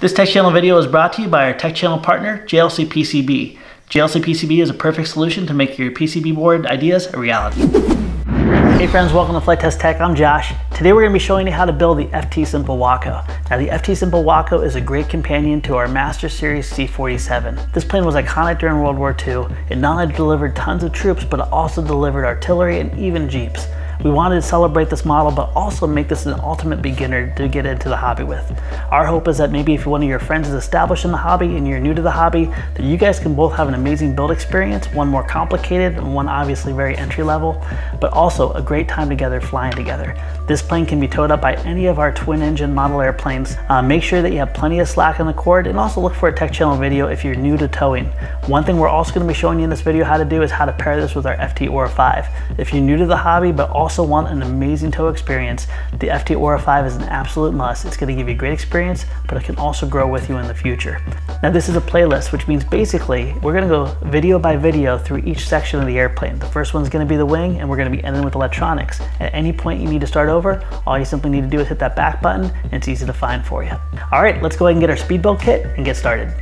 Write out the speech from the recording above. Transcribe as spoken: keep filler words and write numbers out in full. This Tech Channel video is brought to you by our Tech Channel partner, J L C P C B. J L C P C B is a perfect solution to make your P C B board ideas a reality. Hey friends, welcome to Flight Test Tech, I'm Josh. Today we're going to be showing you how to build the F T Simple Waco. Now the F T Simple Waco is a great companion to our Master Series C forty-seven. This plane was iconic during World War Two. It not only delivered tons of troops, but it also delivered artillery and even Jeeps. We wanted to celebrate this model, but also make this an ultimate beginner to get into the hobby with. Our hope is that maybe if one of your friends is established in the hobby and you're new to the hobby, that you guys can both have an amazing build experience, one more complicated and one obviously very entry level, but also a great time together flying together. This plane can be towed up by any of our twin engine model airplanes. Uh, make sure that you have plenty of slack on the cord, and also look for a Tech Channel video if you're new to towing. One thing we're also gonna be showing you in this video how to do is how to pair this with our F T Aura five. If you're new to the hobby, but also Also want an amazing tow experience, the F T Aura five is an absolute must. It's going to give you a great experience, but it can also grow with you in the future. Now this is a playlist, which means basically we're going to go video by video through each section of the airplane. The first one's going to be the wing, and we're going to be ending with electronics. At any point you need to start over, all you simply need to do is hit that back button, and it's easy to find for you. All right, let's go ahead and get our speed build kit and get started.